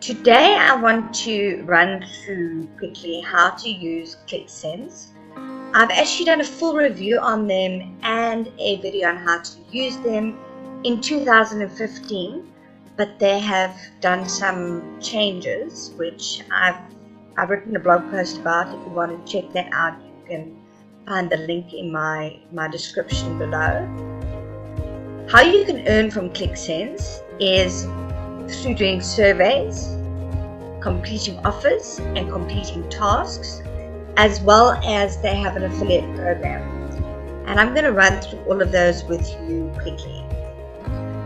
Today I want to run through quickly how to use ClixSense. I've actually done a full review on them and a video on how to use them in 2015, but they have done some changes which I've written a blog post about. If you want to check that out, you can find the link in my description below. How you can earn from ClixSense is through doing surveys, completing offers and completing tasks, as well as they have an affiliate program. And I'm going to run through all of those with you quickly.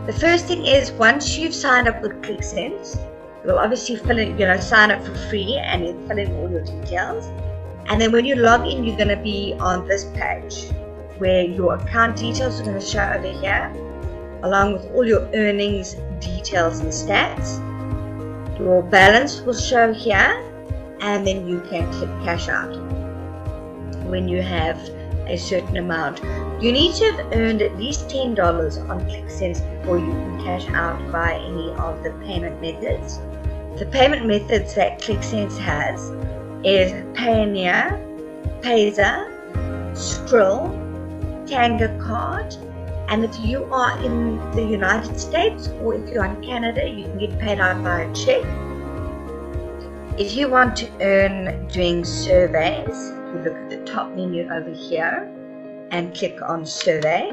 The first thing is, once you've signed up with ClixSense, you'll obviously fill in, sign up for free and you'll fill in all your details. And then when you log in, you're going to be on this page where your account details are going to show over here, along with all your earnings details and stats. Your balance will show here, and then you can click cash out when you have a certain amount. You need to have earned at least $10 on ClixSense before you can cash out by any of the payment methods. The payment methods that ClixSense has is Payoneer, Payser, Skrill, Tanger Card. And if you are in the United States or if you're in Canada, you can get paid out by a check. If you want to earn doing surveys, you look at the top menu over here and click on survey.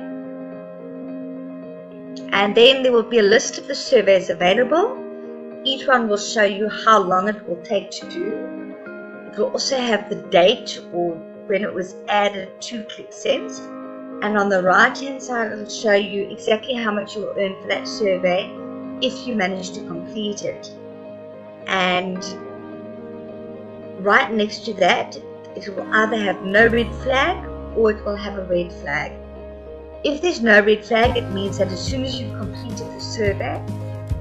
And then there will be a list of the surveys available. Each one will show you how long it will take to do. It will also have the date or when it was added to ClixSense. And on the right hand side, it will show you exactly how much you will earn for that survey if you manage to complete it. And right next to that, it will either have no red flag or it will have a red flag. If there's no red flag, it means that as soon as you've completed the survey,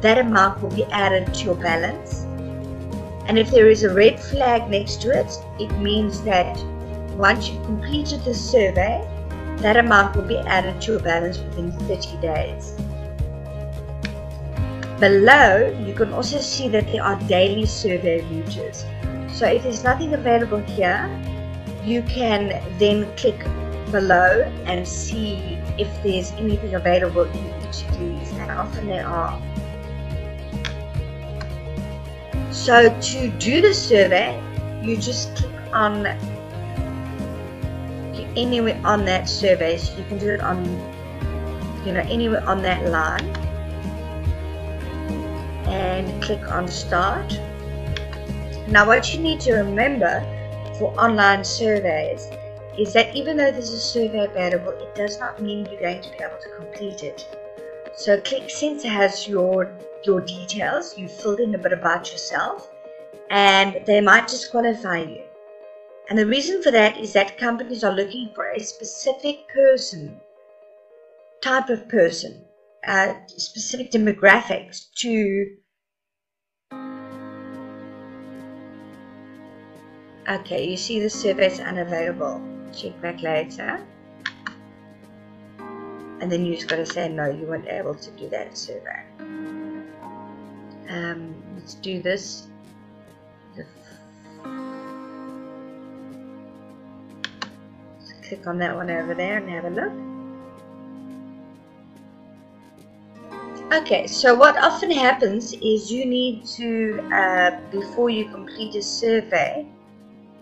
that amount will be added to your balance. And if there is a red flag next to it, it means that once you've completed the survey, that amount will be added to your balance within 30 days. Below, you can also see that there are daily survey routes. So if there's nothing available here, you can then click below and see if there's anything available in each of these, and often there are. So to do the survey, you just click on anywhere on that survey, so you can do it on, anywhere on that line, and click on start. Now what you need to remember for online surveys is that even though there's a survey available, it does not mean you're going to be able to complete it. So ClixSense has your details. You filled in a bit about yourself and they might disqualify you. And the reason for that is that companies are looking for a specific person, type of person, specific demographics to... Okay, you see the survey is unavailable. Check back later. And then you just got to say, no, you weren't able to do that survey. Let's do this. Click on that one over there and have a look. Okay, so what often happens is you need to, before you complete a survey,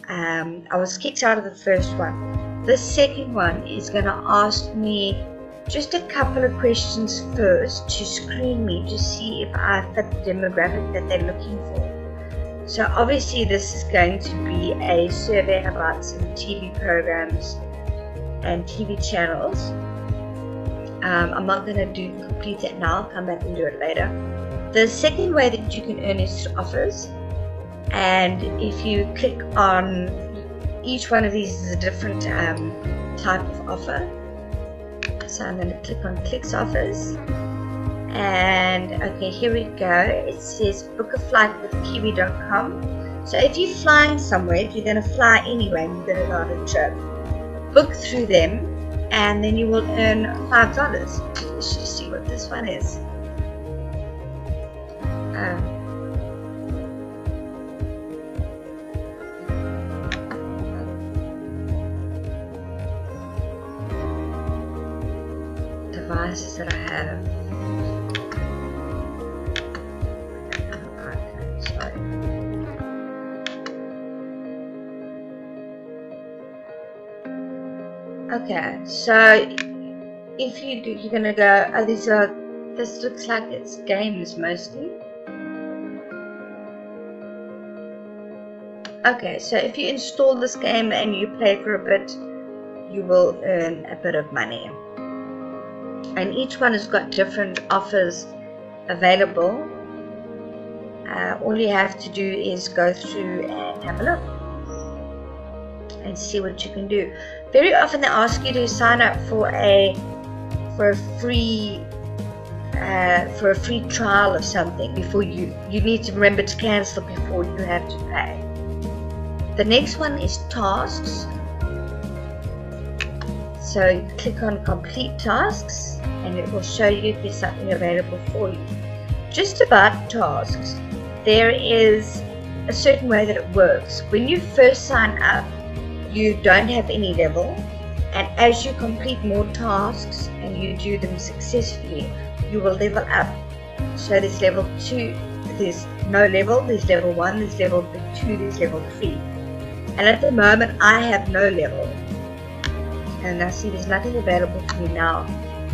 I was kicked out of the first one. The second one is going to ask me just a couple of questions first to screen me to see if I fit the demographic that they're looking for. So obviously this is going to be a survey about some TV programs and TV channels. I'm not going to complete that now. I'll come back and do it later. The second way that you can earn is through offers, and if you click on each one of these is a different type of offer. So I'm going to click on Clicks Offers, and okay, here we go. It says book a flight with kiwi.com. So if you're flying somewhere, if you're going to fly anyway and you're going to go on a trip, book through them and then you will earn $5. Let's just see what this one is. messages that I have. Okay, so if you do, you're gonna go. Oh, these are. This looks like it's games mostly. Okay, so if you install this game and you play for a bit, you will earn a bit of money. And each one has got different offers available. All you have to do is go through and have a look and see what you can do. Very often they ask you to sign up for a free trial of something before you need to remember to cancel before you have to pay. The next one is tasks. So you click on complete tasks and it will show you if there's something available for you. Just about tasks, there is a certain way that it works. When you first sign up, you don't have any level, and as you complete more tasks and you do them successfully, you will level up. So there's level 2, there's no level, there's level 1, there's level 2, there's level 3. And at the moment I have no level. And I see there's nothing available for me now.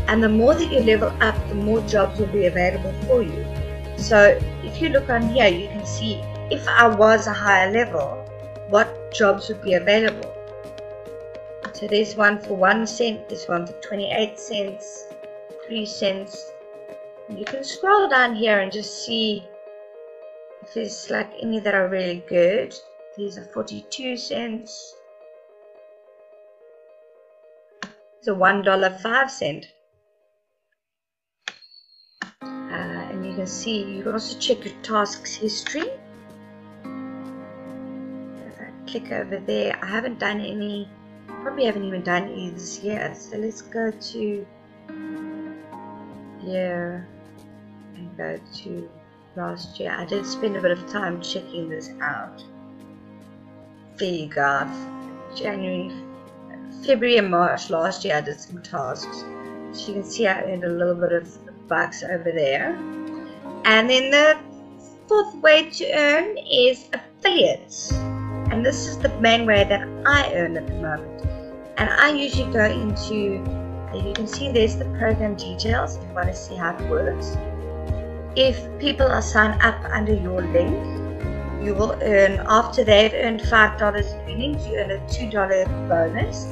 And the more that you level up, the more jobs will be available for you. So if you look on here, you can see if I was a higher level, what jobs would be available. So there's one for 1 cent, there's one for 28 cents, 3 cents. You can scroll down here and just see if there's like any that are really good. These are 42 cents. It's a $1.05. And you can see, you can also check your tasks history. If I click over there, I haven't done any, probably haven't even done any this year. So let's go to year and go to last year. I did spend a bit of time checking this out. There you go. January, February and March last year I did some tasks, so you can see I earned a little bit of bucks over there. And then the fourth way to earn is affiliates, and this is the main way that I earn at the moment. And I usually go into, you can see there's the program details if you want to see how it works. If people are signed up under your link, you will earn, after they've earned $5 earnings, you earn a $2 bonus.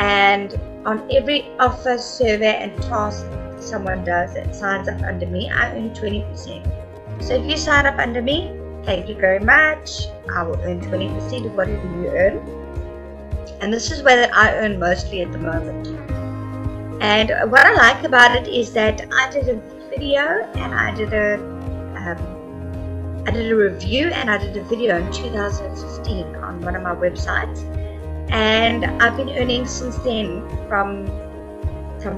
And on every offer, survey and task someone does that signs up under me, I earn 20%. So if you sign up under me, thank you very much, I will earn 20% of whatever you earn. And this is where that I earn mostly at the moment. And what I like about it is that I did a video and I did a review and I did a video in 2015 on one of my websites, and I've been earning since then from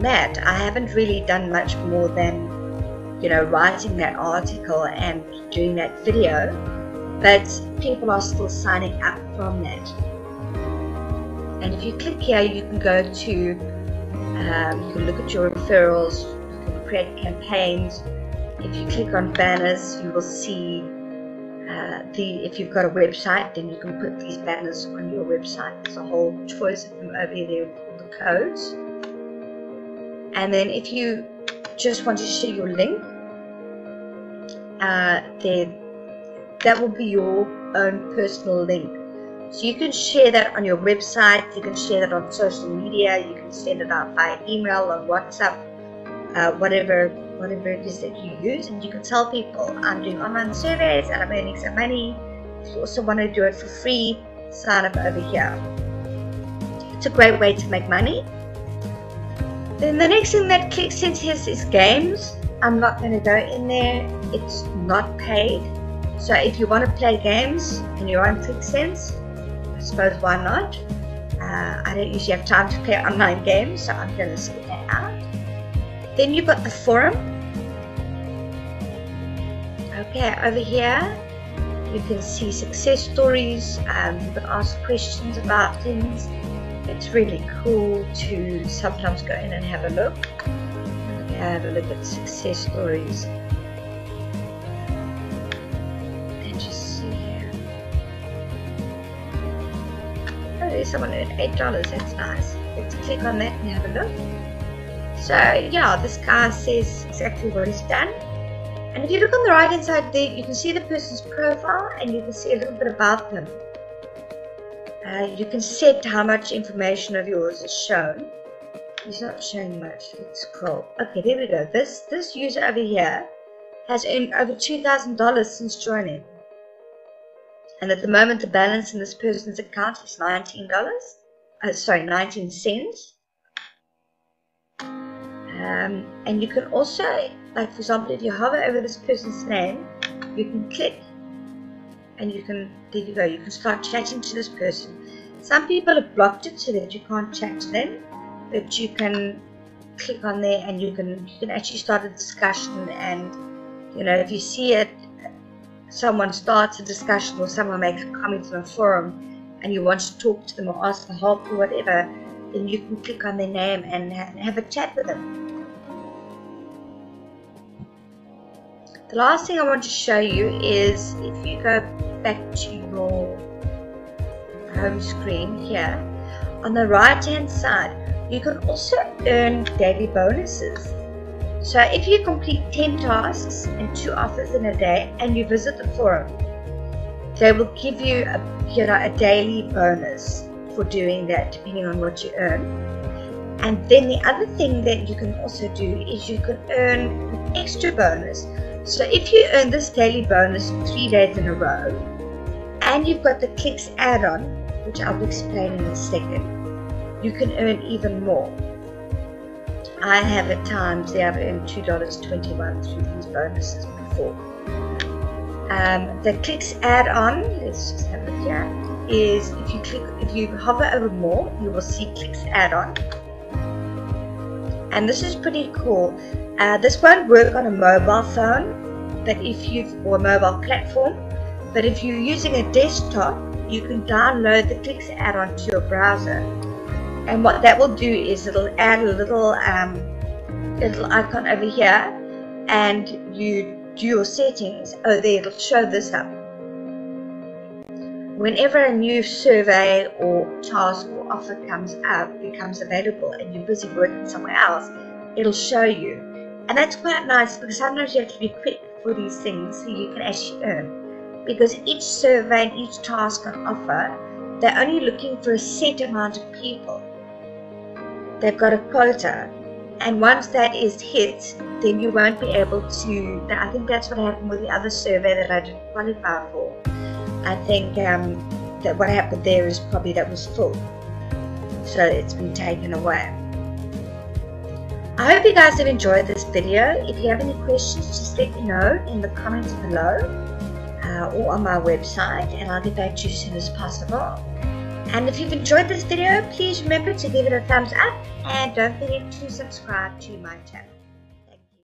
that. I haven't really done much more than, you know, writing that article and doing that video, but people are still signing up from that. And if you click here, you can go to you can look at your referrals, you can create campaigns. If you click on banners, you will see if you've got a website, then you can put these banners on your website. There's a whole choice of them over there, the codes. And then if you just want to share your link, then that will be your own personal link. So you can share that on your website, you can share that on social media, you can send it out by email or WhatsApp, whatever it is that you use. And you can tell people, I'm doing online surveys and I'm earning some money. If you also want to do it for free, sign up over here. It's a great way to make money. Then the next thing that ClixSense has is games. I'm not going to go in there, it's not paid. So if you want to play games and you're on ClixSense, I suppose why not? I don't usually have time to play online games, so I'm going to skip that out. Then you've got the forum. Okay, over here you can see success stories. You can ask questions about things. It's really cool to sometimes go in and have a look. have a look at success stories. And you see here. Oh, there's someone earned $8. That's nice. Let's click on that and have a look. So yeah, this guy says exactly what he's done. And if you look on the right hand side there, you can see the person's profile and you can see a little bit about them. You can set how much information of yours is shown. He's not showing much. Let's scroll. Okay, there we go. This user over here has earned over $2,000 since joining. And at the moment the balance in this person's account is $19.19. And you can also, like for example, if you hover over this person's name, you can click and you can, there you go, you can start chatting to this person. Some people have blocked it so that you can't chat to them, but you can click on there and you can actually start a discussion. And you know, if you see it, someone starts a discussion or someone makes a comment on a forum and you want to talk to them or ask for help or whatever, then you can click on their name and have a chat with them. The last thing I want to show you is, if you go back to your home screen here, on the right hand side you can also earn daily bonuses. So if you complete 10 tasks and 2 offers in a day and you visit the forum, they will give you a daily bonus for doing that, depending on what you earn. And then the other thing that you can also do is you can earn an extra bonus. So if you earn this daily bonus 3 days in a row, and you've got the Clix add-on, which I'll explain in a second, you can earn even more. I have at times there I've earned $2.21 through these bonuses before. The Clix add-on, let's just have a look here, is if you hover over more, you will see Clix add-on. And this is pretty cool. This won't work on a mobile phone, but or a mobile platform, but if you're using a desktop, you can download the Clix add-on to your browser. And what that will do is it'll add a little icon over here, and you do your settings. Oh, there, it'll show this up. Whenever a new survey or task or offer becomes available, and you're busy working somewhere else, it'll show you. And that's quite nice, because sometimes you have to be quick for these things so you can actually earn. Because each survey and each task and offer, they're only looking for a set amount of people. They've got a quota. And once that is hit, then you won't be able to... I think that's what happened with the other survey that I didn't qualify for. I think that what happened there is probably that was full. So it's been taken away. I hope you guys have enjoyed this video. If you have any questions, just let me know in the comments below or on my website, and I'll get back to you as soon as possible. And if you've enjoyed this video, please remember to give it a thumbs up and don't forget to subscribe to my channel.